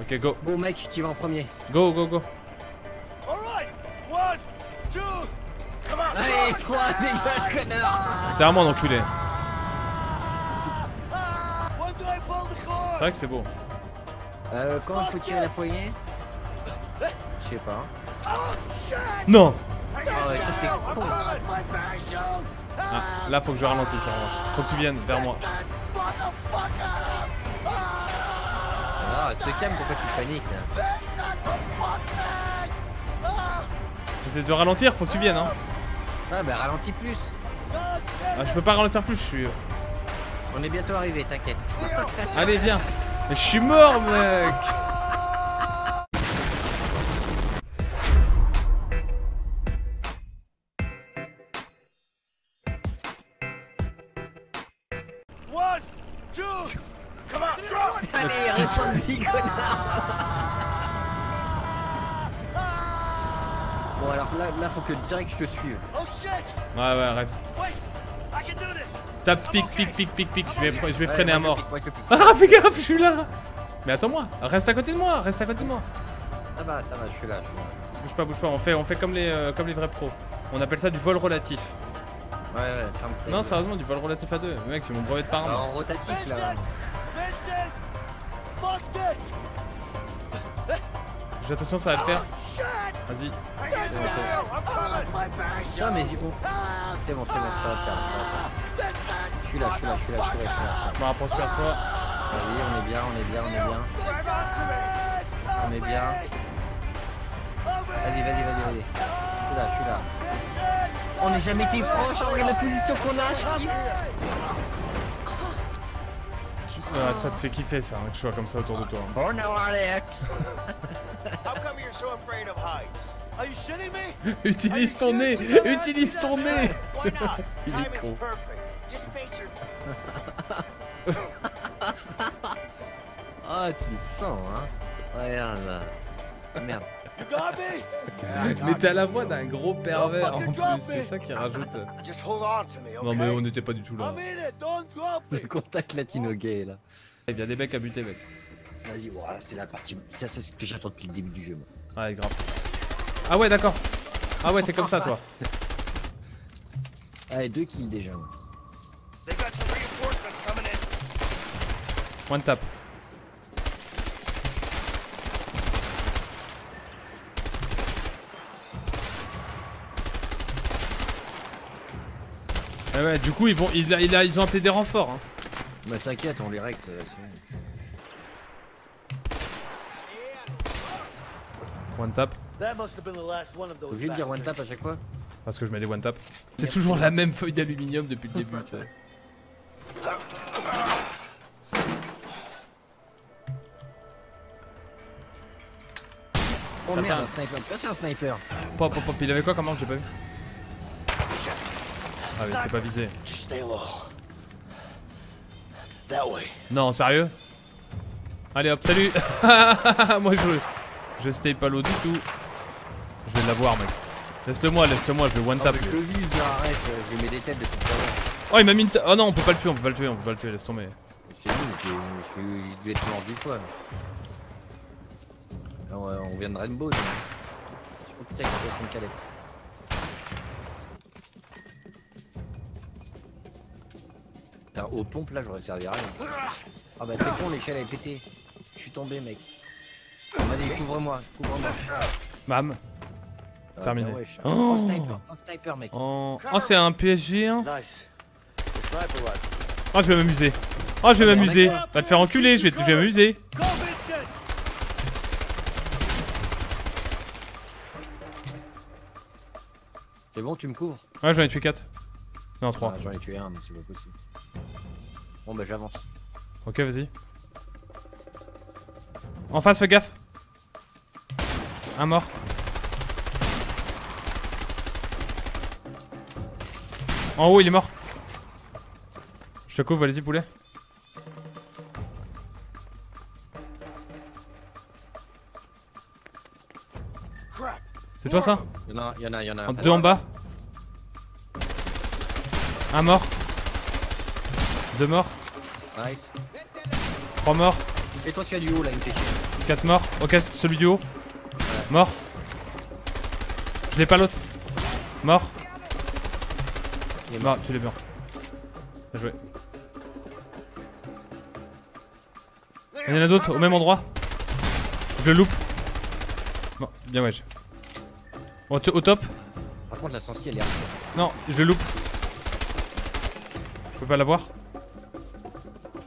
Ok, go. Bon mec, tu vas en premier. Go, go, go. Allez, 3, dégage, connard. T'es vraiment un enculé. C'est vrai que c'est beau. Quand faut tirer la poignée? Je sais pas. Non. Ah, là faut que je ralentisse en revanche. Faut que tu viennes vers moi. Ah, c'est calme, pourquoi tu paniques? J'essaie de ralentir, faut que tu viennes hein. Ah bah ralentis plus. Ah, je peux pas ralentir plus, je suis... On est bientôt arrivé, t'inquiète. Allez viens. Mais je suis mort mec. Allez, répondis, connard. Bon, alors là, faut que direct je te suive. Ouais, reste. Tape, pique. Je vais freiner à mort. Ah, fais gaffe, je suis là. Mais attends-moi, reste à côté de moi. Ah bah, ça va, je suis là. Bouge pas, on fait comme les vrais pros. On appelle ça du vol relatif. Ouais, ferme. Non, sérieusement, du vol relatif à deux. Mec, j'ai mon brevet de parrain. En rotatif là. Attention, ça va le faire. Vas-y. Non mais dis bon. C'est bon, ça va le faire. Je suis là. Bon, approche vers toi. Allez, on est bien. Vas-y. Je suis là. On n'est jamais été proche, on regarde la position qu'on a. Ça te fait kiffer ça, que je sois comme ça autour de toi. Bon, alors allez. Utilise ton nez. Il est con. Ah, tu le sens, hein. Regarde là. Merde. Mais t'as la voix d'un gros pervers en plus, c'est ça qui rajoute. Non mais on n'était pas du tout là. Le contact latino-gay là. Il y a des mecs à buter mec. Vas-y, voilà, c'est la partie. Ça c'est ce que j'attends depuis le début du jeu. Moi. Ouais, grave. Ah ouais, d'accord. Ah ouais, t'es comme ça toi. Allez, 2 kills déjà. One tap. Ah ouais, du coup ils ont appelé des renforts hein. Bah t'inquiète, on les règle. One tap. T'es obligé de dire one tap à chaque fois? Parce que je mets des one tap. C'est toujours la même feuille d'aluminium depuis le début. Tu sais. Oh merde, un sniper. Pop, il avait quoi comme arme? J'ai pas vu. Ah mais c'est pas visé. Non, sérieux? Allez hop, salut. Moi je stay pas l'eau du tout. Je vais l'avoir mec. Laisse-le-moi, je vais one tap. Je vise là, arrête, je mets des têtes de tout à l'heure. Oh, il m'a mis une tête. Oh non, on peut pas le tuer, laisse tomber. C'est nous, il devait être mort 10 fois. Alors, on vient de Rainbow. Oh putain, il a une calette. Putain, aux pompes là j'aurais servi à rien. Ah bah c'est con, l'échelle elle est pétée. Je suis tombé mec. Vas-y, couvre-moi. Mam. Terminé. Ah, wesh. Oh, sniper mec. Oh, c'est un PSG hein. Oh, je vais m'amuser. Va te faire enculer, je vais m'amuser. C'est bon, tu me couvres? Ouais, j'en ai tué 4. Non, 3. Ah, j'en ai tué 1, mais c'est pas possible. Bon bah j'avance. Ok, vas-y. En face, fais gaffe. Un mort. En haut, il est mort. Je te couvre, allez-y poulet. C'est toi ça? Y'en a. 2 en bas. Un mort. 2 morts. Nice. 3 morts. Et toi tu as du haut là, une péché. 4 morts, ok, celui du haut. Mort. Je l'ai pas l'autre. Mort. Il est mort, tu l'es mort. Bien joué. Il y en a d'autres au même endroit. Je le loupe. Bon, bien ouais. Au top. Par contre la sensi elle est hardcore. Non, je le loupe. Je peux pas l'avoir.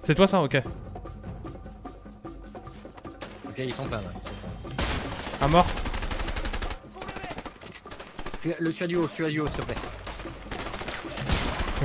C'est toi ça, ok. Ok, ils sont pas là. Un mort. Le celui du haut, s'il te plaît.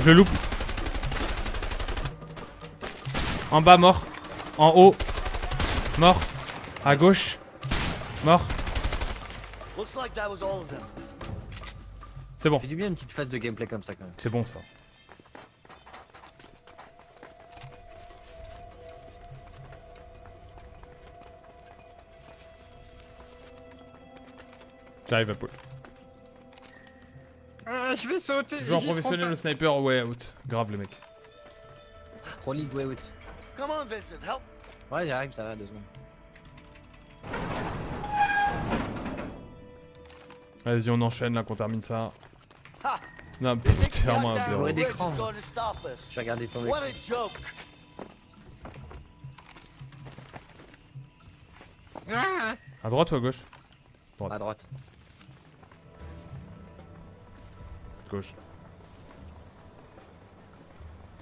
Je le loupe. En bas, mort. En haut, mort. À gauche, mort. C'est bon. Fait du bien une petite phase de gameplay comme ça quand même. C'est bon ça. J'arrive à poule. Je vais sauter. Genre professionnel le sniper way out. Grave le mec. Prolise way out. Come on Vincent, help. Ouais j'arrive, ça va, 2 secondes. Vas-y on enchaîne là qu'on termine ça. Non putain moi un peu. J'ai regardé ton écran. À droite ou à gauche? Droite. À droite. Gauche.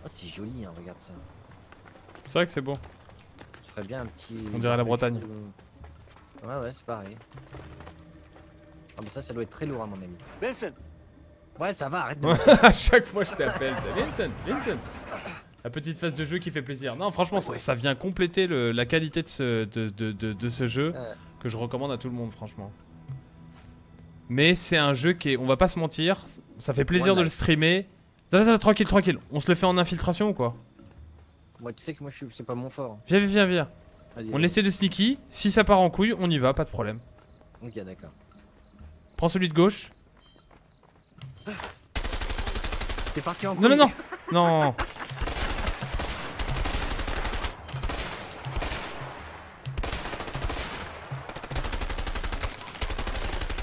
Oh c'est joli hein, regarde ça. C'est vrai que c'est beau. Je ferais bien un petit... On dirait la Bretagne. Ouais ouais c'est pareil. Ah mais ça, ça doit être très lourd à mon ami. Vincent. Ouais ça va, arrête de... À chaque fois je t'appelle, Vincent, Vincent. La petite phase de jeu qui fait plaisir. Non franchement ça, ça vient compléter la qualité de ce jeu que je recommande à tout le monde franchement. Mais c'est un jeu qui est, on va pas se mentir, ça fait plaisir de le streamer. Attends, tranquille, tranquille, on se le fait en infiltration ou quoi? Moi tu sais que moi je suis, c'est pas mon fort. Viens, viens, viens. On essaie de sneaky, si ça part en couille, on y va, pas de problème. Ok, d'accord. Prends celui de gauche. C'est parti en couille. Non, non, non. Non.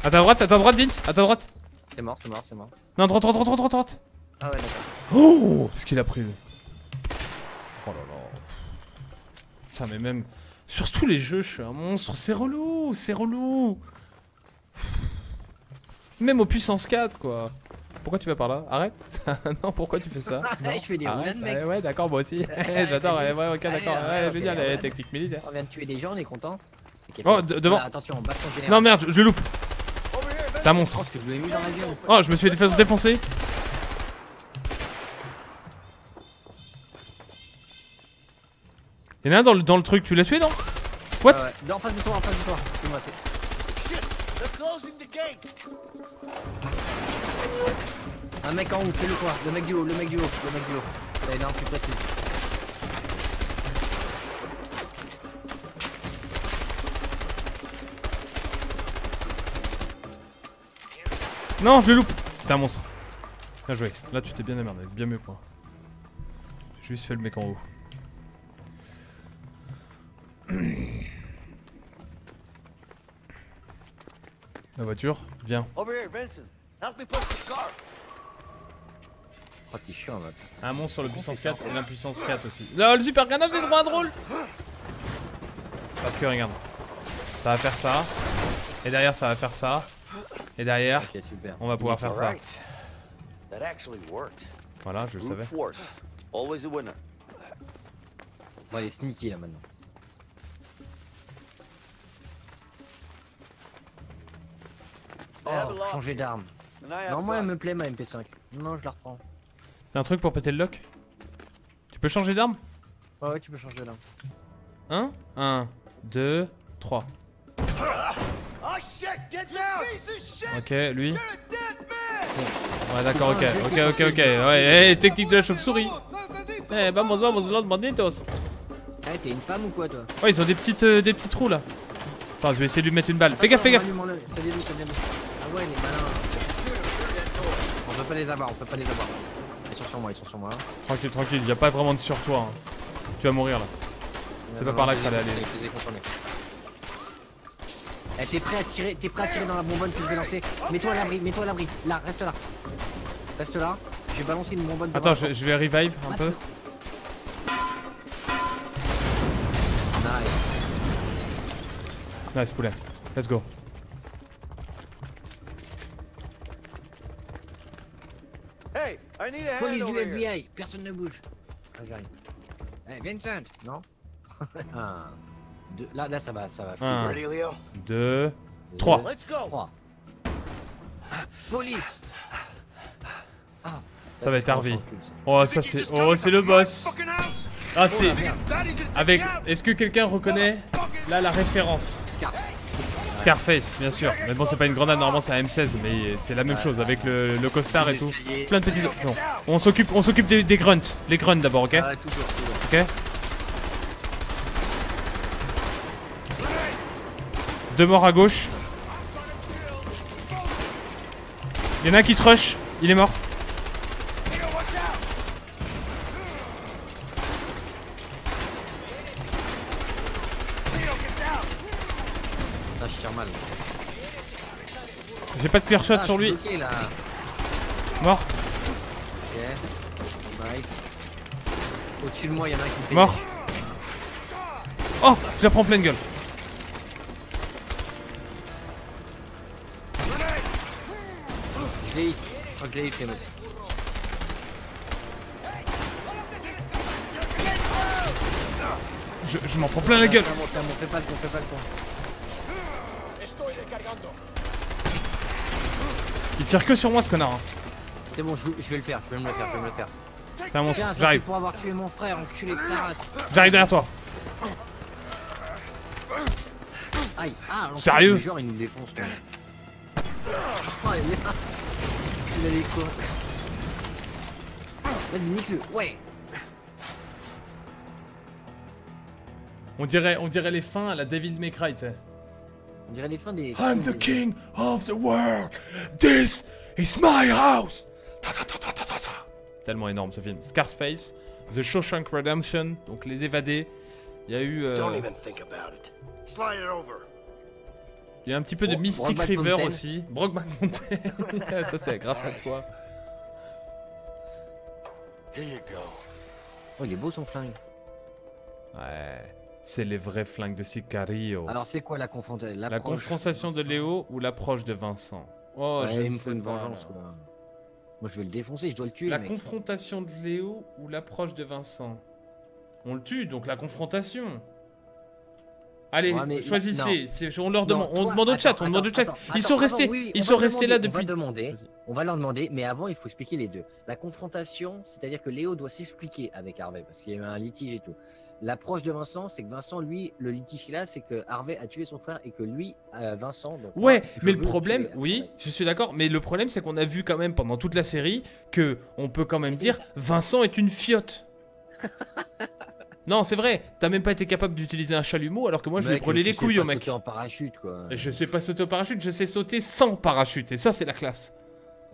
À ta droite, Vince, à ta droite. C'est mort, c'est mort, c'est mort. Non, droite, droite, droite, droite, droite. Ah ouais, d'accord. Oh, ce qu'il a pris lui. Oh là là. Putain, mais même sur tous les jeux, je suis un monstre. C'est relou, c'est relou. Même au puissance 4, quoi. Pourquoi tu vas par là? Arrête. Non, pourquoi tu fais ça? Je fais des roulades, mec. Ouais, d'accord, moi aussi. J'adore, ouais, ok, d'accord. Ouais, je veux dire, les techniques militaires. On vient de tuer des gens, on est content. Oh, devant. Attention, baston général. Non, merde, je loupe. T'es un monstre. Oh, je me suis défoncé. Y'en a un dans le truc, tu l'as tué, non? What? En face de toi, en face de toi. Moi, un mec en haut, fais-le quoi? Le mec du haut, le mec du haut, le mec du haut. T'as énorme, plus précis. Non, je le loupe. T'es un monstre. Bien joué. Là, tu t'es bien démerdé. Bien mieux, quoi. J'ai juste fait le mec en haut. La voiture, viens. Oh, t'es chiant, mec. Un monstre sur le puissance 4 et l'impuissance 4 aussi. Non, le super grenage est droit à drôle. Parce que regarde. Ça va faire ça. Et derrière, ça va faire ça. Et derrière, okay, on va pouvoir faire ça. Voilà, je le savais. Bon, il est sneaky là maintenant. Oh, changer d'arme. Non, moi elle me plaît ma MP5. Non, je la reprends. T'as un truc pour péter le lock? Tu peux changer d'arme? Ouais, ouais, tu peux changer d'arme. 1, 2, 3. Ok, lui. Ouais, d'accord, ok. Ouais, hey, technique de la chauve-souris. Eh, vamos, vamos, los banditos. Eh, t'es une femme ou quoi, toi? Ouais, ils ont des petits trous là. Attends, je vais essayer de lui mettre une balle. Fais gaffe, fais gaffe. Ah ouais, il est malin. On peut pas les avoir, on peut pas les avoir. Ils sont sur moi, ils sont sur moi. Tranquille, tranquille, y'a pas vraiment de sur toi. Hein. Tu vas mourir là. C'est pas par là qu'il fallait aller. T'es prêt à tirer dans la bonbonne que je vais lancer. Mets-toi à l'abri, mets-toi à l'abri. Là, reste là. Reste là. Je vais balancer une bonbonne. Attends, je vais revive un peu. Nice. Nice poulet. Let's go. Hey, I need a police du FBI. Personne ne bouge. Hey, Vincent. Non. Ah. Deux. Là ça va. 1, 2, 3. Let's go. 3. Police. Ah, ça va être Harvey. Oh c'est le boss. Ah c'est avec. Est-ce que quelqu'un reconnaît là la référence? Scarface, bien sûr. Mais bon, c'est pas une grenade, normalement c'est un M16, mais c'est la même chose avec le costard et tout. Plein de petits. Non. On s'occupe des grunts. Les grunts d'abord, ok? Ok. Deux morts à gauche. Il y en a un qui te rush, il est mort. Ah, je tire mal. J'ai pas de clear shot sur lui. Bloqué, là. Mort. Okay. Nice. Au-dessus de moi, il y en a un qui me fait. Mort. Oh, je la prends pleine gueule. Je m'en prends plein la gueule. Fais pas le con, fais pas le con. Il tire que sur moi ce connard. Hein. C'est bon, je vais le faire, je vais me le faire. T'es un monstre, j'arrive. Pour avoir tué mon frère, enculé de ta race. J'arrive derrière toi. Aïe, ah, sérieux? Genre il nous défonce. Oh, il est là. Il allait quoi? Vas-y, nique-le, ouais. On dirait les fins à la David McRae, tu sais. On dirait les fins des... I'm the king of the world. This is my house. Tellement énorme ce film. Scarface, The Shawshank Redemption, donc Les Évadés. Il y a eu... Don't even think about it. Slide it over. Il y a un petit peu de Mystic River aussi. Brokeback Mountain. Ça c'est grâce à toi. Oh il est beau son flingue. Ouais. C'est les vrais flingues de Sicario. Alors c'est quoi la confrontation? La confrontation de Léo ou l'approche de Vincent? Oh ouais, il me faut une vengeance quoi. Moi je vais le défoncer, je dois le tuer. La confrontation de Léo ou l'approche de Vincent? On le tue donc la confrontation. Allez, ouais, choisissez, on leur demande, on demande au chat, on demande au chat. Ils sont restés, là depuis. On va leur demander, mais avant il faut expliquer les deux. La confrontation, c'est-à-dire que Léo doit s'expliquer avec Harvey parce qu'il y a eu un litige et tout. L'approche de Vincent, c'est que Vincent, lui, le litige qu'il a, c'est que Harvey a tué son frère et que lui, Vincent. Donc ouais, moi, mais le problème, oui, je suis d'accord, mais le problème c'est qu'on a vu quand même pendant toute la série que on peut quand même dire Vincent est une fiotte. Non, c'est vrai, t'as même pas été capable d'utiliser un chalumeau alors que moi je vais brûler les couilles au mec. Je sais pas sauter en parachute quoi. Je sais pas sauter en parachute, je sais sauter sans parachute et ça c'est la classe.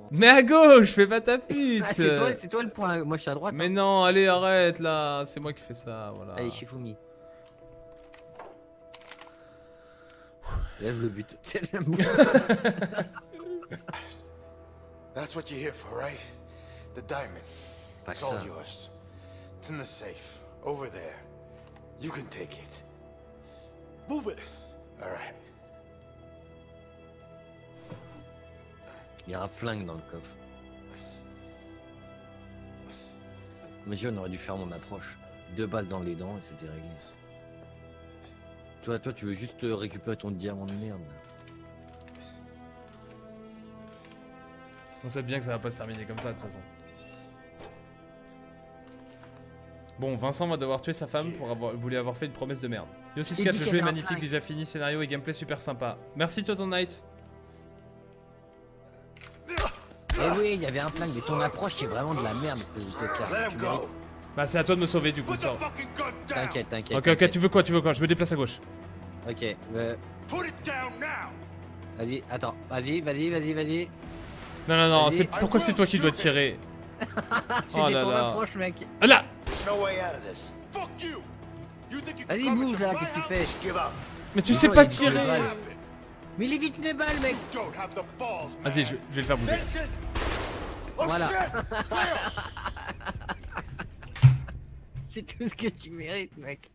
Mais à gauche, fais pas ta pute. Ah, c'est toi le point, moi je suis à droite. Mais non, allez arrête là, c'est moi qui fais ça, voilà. Allez, Shifumi. Lève le but. C'est le but. That's what you're here for, right? The diamond. It's all yours. It's in the safe. Over there. You can take it. Move it. All right. Il y a un flingue dans le coffre. Mais on aurait dû faire mon approche. 2 balles dans les dents et c'était réglé. Toi, tu veux juste récupérer ton diamant de merde. On sait bien que ça va pas se terminer comme ça de toute façon. Bon, Vincent va devoir tuer sa femme pour avoir fait une promesse de merde. Yo Sixquatre, le jeu est magnifique, déjà fini, scénario et gameplay super sympa. Merci Toton Knight. Eh oui, il y avait un flingue, mais ton approche c'est vraiment de la merde, espèce de tocard. Bah c'est à toi de me sauver du coup, ça. T'inquiète. Ok, tu veux quoi? Je me déplace à gauche. Ok, vas-y, attends, vas-y. Non, pourquoi c'est toi qui dois tirer? C'était ton approche mec. Là! There's no way out of this. Fuck you! You Vas-y, bouge là, qu'est-ce qu'il fait? Mais tu sais pas tirer. Mais il évite mes balles, mec. Vas-y, je vais le faire bouger. Voilà. C'est tout ce que tu mérites, mec.